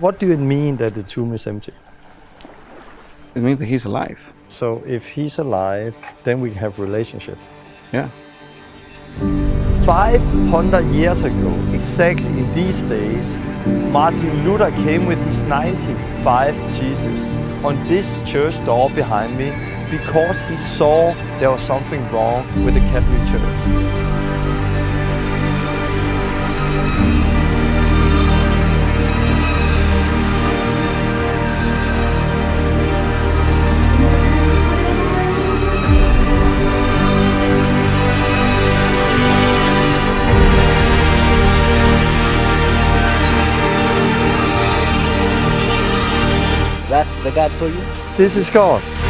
What do it mean that the tomb is empty? It means that he's alive. So if he's alive, then we have relationship. Yeah. 500 years ago, exactly in these days, Martin Luther came with his 95 theses on this church door behind me because he saw there was something wrong with the Catholic Church. That's the God for you? This is God.